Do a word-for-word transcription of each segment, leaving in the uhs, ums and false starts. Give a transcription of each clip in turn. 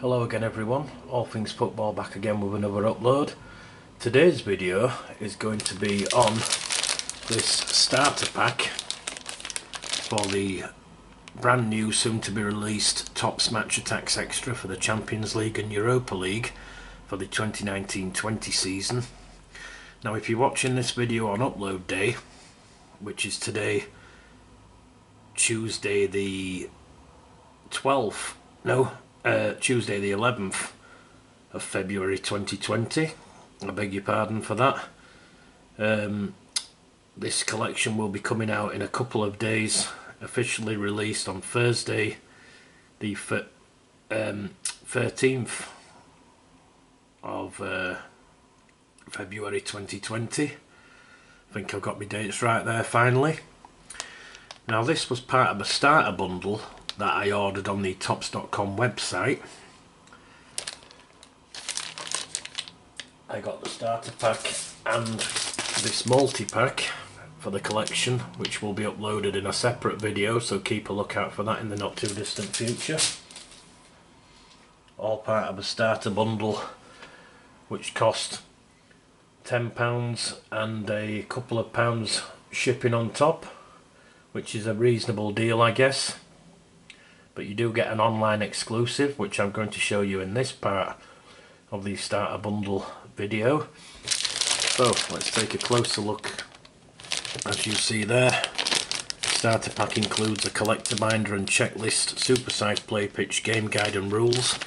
Hello again everyone, All Things Football back again with another upload. Today's video is going to be on this starter pack for the brand new, soon to be released Topps Match Attax Extra for the Champions League and Europa League for the twenty nineteen twenty season. Now if you're watching this video on upload day, which is today, Tuesday the twelfth, no, Uh, Tuesday the eleventh of February twenty twenty, I beg your pardon for that. Um, this collection will be coming out in a couple of days, officially released on Thursday the um, thirteenth of uh, February twenty twenty. I think I've got my dates right there finally. Now this was part of a starter bundle that I ordered on the Topps dot com website. I got the starter pack and this multi-pack for the collection, which will be uploaded in a separate video, so keep a lookout for that in the not too distant future. All part of a starter bundle which cost ten pounds and a couple of pounds shipping on top, which is a reasonable deal I guess. But you do get an online exclusive, which I'm going to show you in this part of the starter bundle video. So let's take a closer look. As you see there, starter pack includes a collector binder and checklist, supersized play pitch, game guide and rules.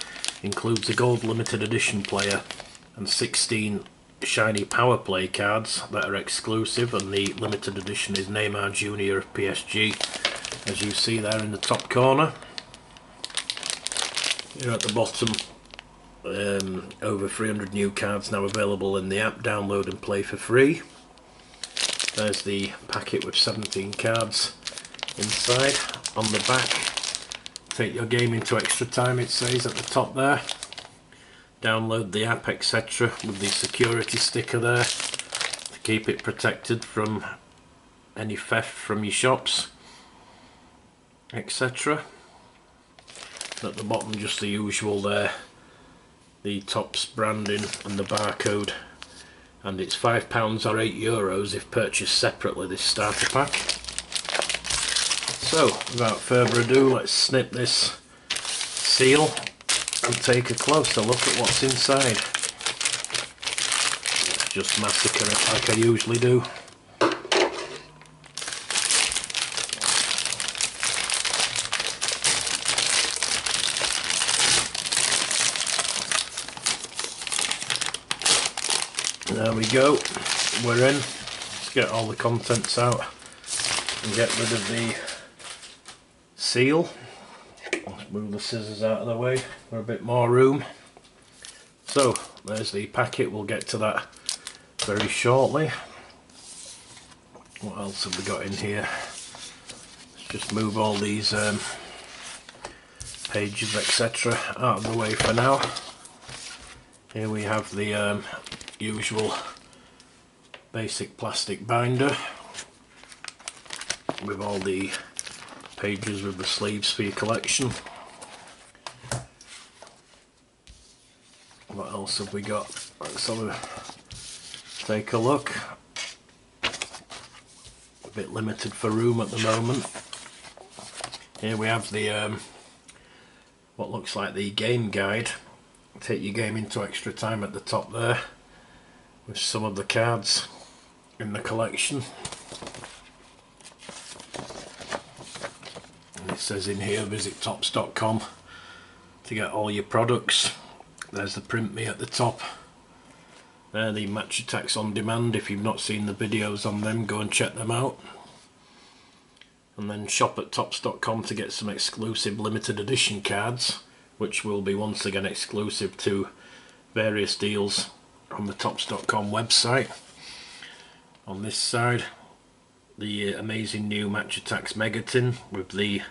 Includes a gold limited edition player and sixteen shiny power play cards that are exclusive, and the limited edition is Neymar Junior of P S G, as you see there in the top corner. Here at the bottom, um, over three hundred new cards now available in the app. Download and play for free. There's the packet with seventeen cards inside. On the back, take your game into extra time, it says at the top there. Download the app, et cetera, with the security sticker there to keep it protected from any theft from your shops, et cetera. At the bottom, just the usual there, the Topps branding and the barcode, and it's five pounds or eight euros if purchased separately, this starter pack. So without further ado, let's snip this seal and take a closer look at what's inside. Let's just massacre it like I usually do. There we go, we're in. Let's get all the contents out and get rid of the seal. Let's move the scissors out of the way for a bit more room. So there's the packet, we'll get to that very shortly. What else have we got in here? Let's just move all these um, pages et cetera out of the way for now. Here we have the um, usual basic plastic binder with all the pages with the sleeves for your collection. What else have we got? Let's have a take a look. A bit limited for room at the moment. Here we have the um, what looks like the game guide. Take your game into extra time at the top there, with some of the cards in the collection. And it says in here, visit Topps dot com to get all your products. There's the print me at the top. There the Match Attax on demand. If you've not seen the videos on them, go and check them out. And then shop at Topps dot com to get some exclusive limited edition cards, which will be once again exclusive to various deals on the Topps dot com website. On this side, the amazing new Match Attax Megatin with the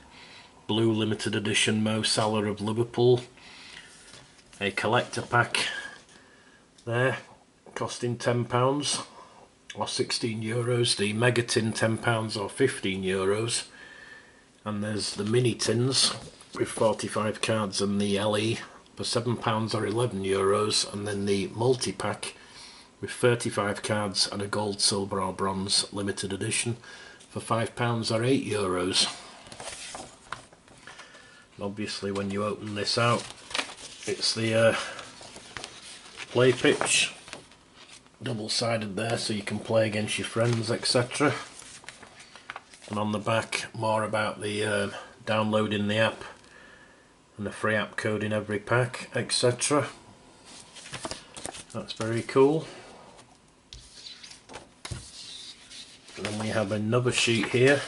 blue limited edition Mo Salah of Liverpool. A collector pack there costing ten pounds or sixteen euros, the Megatin ten pounds or fifteen euros, and there's the mini tins with forty-five cards and the L E for seven pounds or eleven euros, and then the multi-pack with thirty-five cards and a gold, silver or bronze limited edition for five pounds or eight euros. And obviously when you open this out, it's the uh, play pitch, double-sided there, so you can play against your friends, et cetera. And on the back, more about the uh, downloading the app and the free app code in every pack, et cetera. That's very cool. And then we have another sheet here,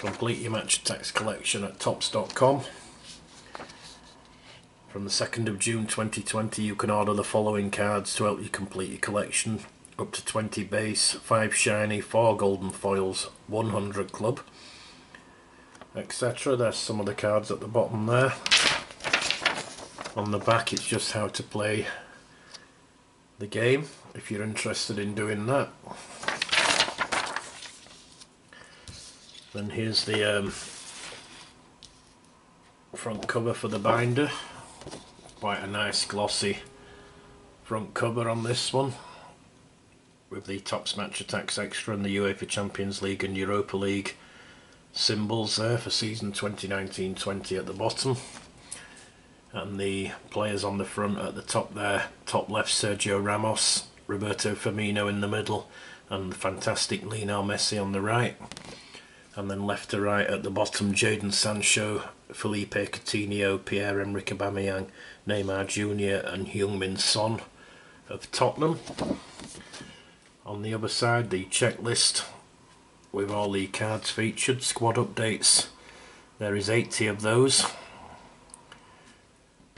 complete your match attax collection at topps dot com. From the second of June twenty twenty, you can order the following cards to help you complete your collection: up to twenty base, five shiny, four golden foils, one hundred club, et cetera. There's some of the cards at the bottom there. On the back, it's just how to play the game, if you're interested in doing that. Then here's the um, front cover for the binder. Quite a nice glossy front cover on this one, with the Topps Match Attax Extra and the UEFA Champions League and Europa League symbols there for season twenty nineteen twenty at the bottom. And the players on the front at the top there, top left Sergio Ramos, Roberto Firmino in the middle, and the fantastic Lionel Messi on the right. And then left to right at the bottom, Jadon Sancho, Philippe Coutinho, Pierre-Emerick Aubameyang, Neymar Junior and Heung-min Son of Tottenham. On the other side, the checklist with all the cards featured, squad updates, there is eighty of those.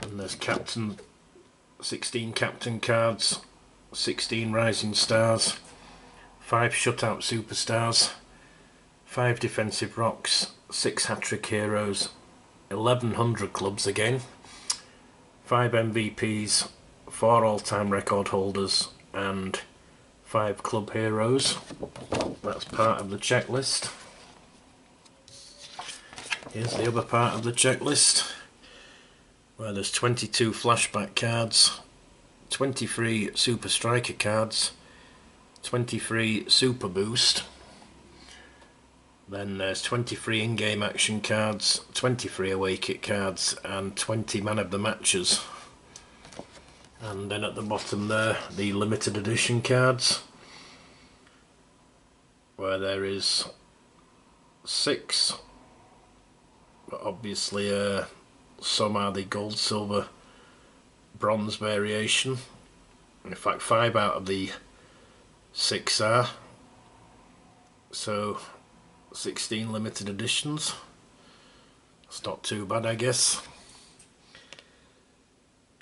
And there's captain, sixteen captain cards, sixteen rising stars, five shutout superstars, five defensive rocks, six hat-trick heroes, eleven hundred clubs again, five M V Ps, four all-time record holders and five club heroes. That's part of the checklist. Here's the other part of the checklist, where there's twenty-two flashback cards, twenty-three super striker cards, twenty-three super boost, then there's twenty-three in-game action cards, twenty-three away kit cards and twenty man of the matches. And then at the bottom there, the limited edition cards, where there is six, but obviously uh, some are the gold, silver, bronze variation. In fact, five out of the six are, so sixteen limited editions. It's not too bad, I guess.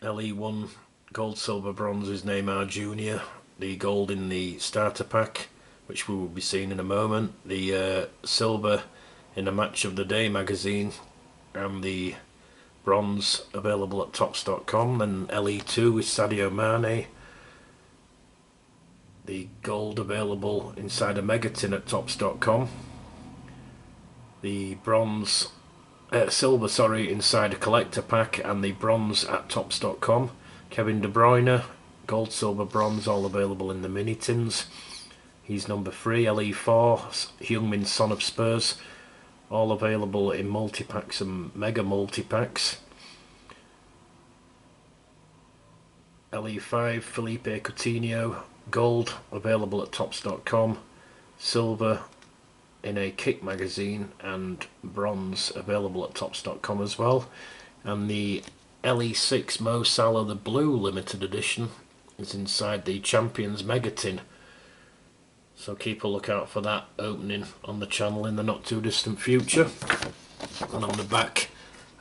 L E one gold, silver, bronze is Neymar Junior, the gold in the starter pack, which we will be seeing in a moment, the uh, silver in the Match of the Day magazine, and the bronze available at topps dot com. Then L E two is Sadio Mane, the gold available inside a megatin at topps dot com, the bronze, uh, silver sorry, inside a collector pack, and the bronze at topps dot com. Kevin De Bruyne, gold, silver, bronze, all available in the mini tins. He's number three. L E four, Heung-min Son of Spurs, all available in multi-packs and mega multi-packs. L E five, Philippe Coutinho, gold, available at topps dot com, silver in a kick magazine, and bronze available at topps dot com as well. And the L E six Mo Salah, the blue limited edition, is inside the Champions mega tin, so keep a lookout for that opening on the channel in the not too distant future. And on the back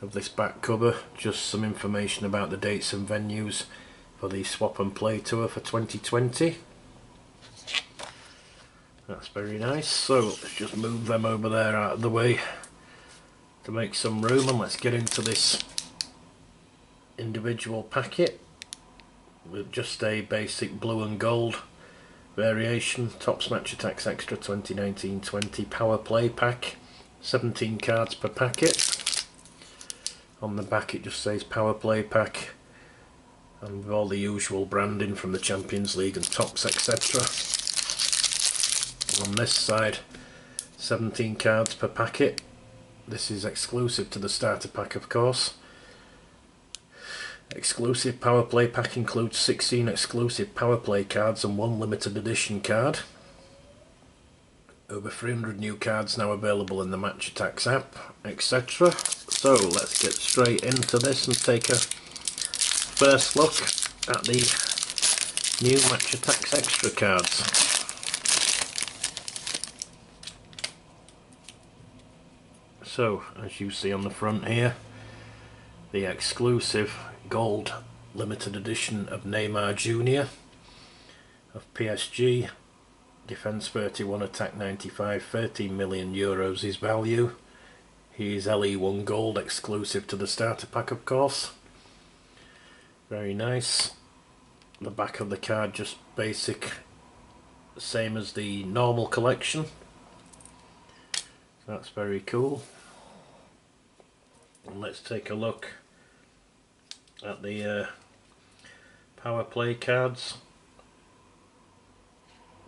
of this back cover, just some information about the dates and venues for the Swap and Play tour for twenty twenty. That's very nice. So let's just move them over there out of the way to make some room, and let's get into this individual packet with just a basic blue and gold variation. Topps Match Attax Extra twenty nineteen twenty Power Play Pack seventeen cards per packet. On the back it just says Power Play Pack, and with all the usual branding from the Champions League and Topps et cetera. On this side, seventeen cards per packet. This is exclusive to the starter pack, of course. Exclusive Power Play Pack includes sixteen exclusive Power Play cards and one limited edition card. Over three hundred new cards now available in the Match Attax app, et cetera. So let's get straight into this and take a first look at the new Match Attax Extra cards. So, as you see on the front here, the exclusive gold limited edition of Neymar Junior of P S G, Defence thirty-one, Attack ninety-five, thirteen million euros is value. He is L E one gold, exclusive to the starter pack, of course. Very nice. The back of the card, just basic, same as the normal collection. That's very cool. And let's take a look at the uh, Power Play cards.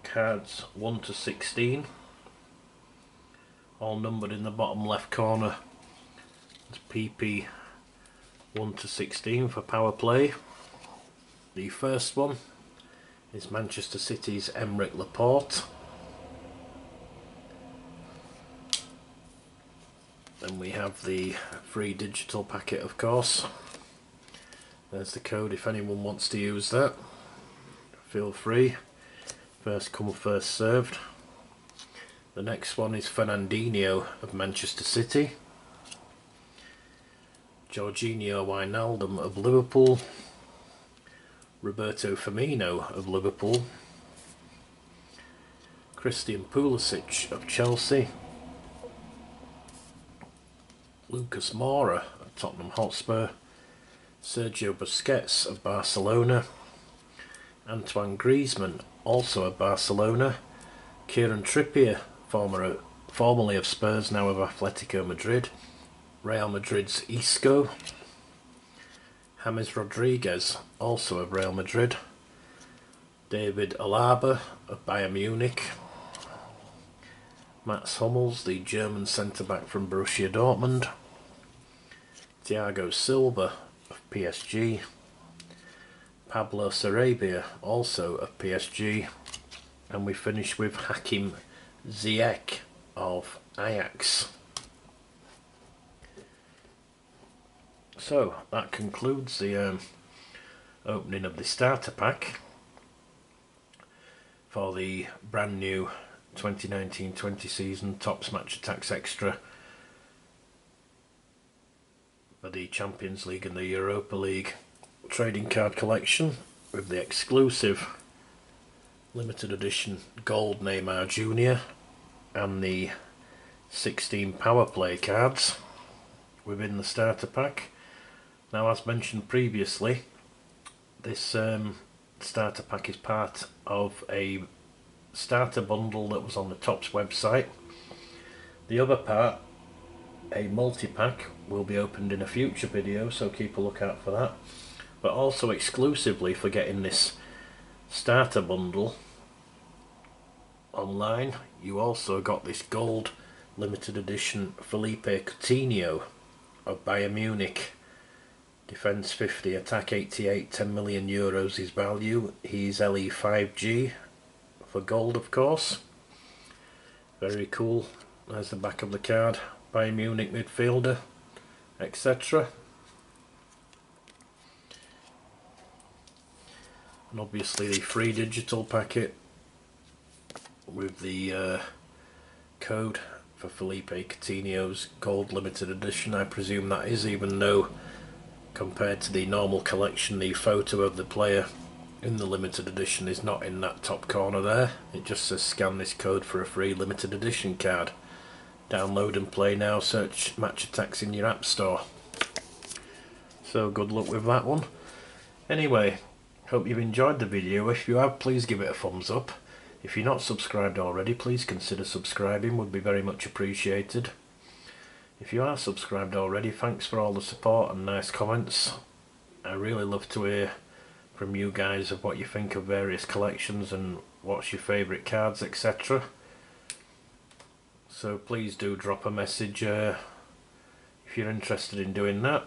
Cards one to sixteen, all numbered in the bottom left corner. It's P P one to sixteen for Power Play. The first one is Manchester City's Aymeric Laporte. Then we have the free digital packet, of course. There's the code if anyone wants to use that. Feel free. First come, first served. The next one is Fernandinho of Manchester City. Georginio Wijnaldum of Liverpool. Roberto Firmino of Liverpool. Christian Pulisic of Chelsea. Lucas Moura of Tottenham Hotspur, Sergio Busquets of Barcelona, Antoine Griezmann, also of Barcelona, Kieran Trippier, former, formerly of Spurs, now of Atletico Madrid, Real Madrid's Isco, James Rodriguez, also of Real Madrid, David Alaba of Bayern Munich, Mats Hummels, the German centre-back from Borussia Dortmund, Thiago Silva of P S G, Pablo Sarabia, also of P S G, and we finish with Hakim Ziyech of Ajax. So that concludes the um, opening of the starter pack for the brand new twenty nineteen twenty season Topps Match Attax Extra for the Champions League and the Europa League trading card collection, with the exclusive limited edition gold Neymar Junior and the sixteen Power Play cards within the starter pack. Now, as mentioned previously, this um, starter pack is part of a starter bundle that was on the Topps website. The other part, a multi-pack, will be opened in a future video, so keep a lookout for that. But also exclusively for getting this starter bundle online, you also got this gold limited edition Philippe Coutinho of Bayern Munich. Defence fifty, Attack eighty-eight, ten million euros is value. He's L E five G for gold, of course. Very cool. There's the back of the card, Bayern Munich midfielder, et cetera. And obviously the free digital packet with the uh, code for Felipe Coutinho's gold limited edition. I presume that is, even though compared to the normal collection, the photo of the player in the limited edition is not in that top corner there. It just says scan this code for a free limited edition card. Download and play now. Search Match Attax in your app store. So good luck with that one. Anyway, hope you've enjoyed the video. If you have, please give it a thumbs up. If you're not subscribed already, please consider subscribing, would be very much appreciated. If you are subscribed already, thanks for all the support and nice comments. I really love to hear from you guys of what you think of various collections and what's your favourite cards, et cetera. So please do drop a message uh, if you're interested in doing that,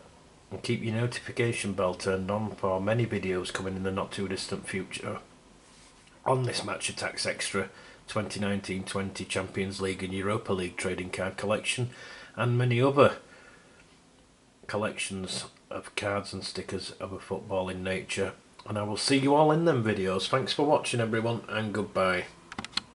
and keep your notification bell turned on for many videos coming in the not too distant future on this Match Attax Extra twenty nineteen twenty Champions League and Europa League trading card collection, and many other collections of cards and stickers of a footballing nature. And I will see you all in them videos. Thanks for watching everyone, and goodbye.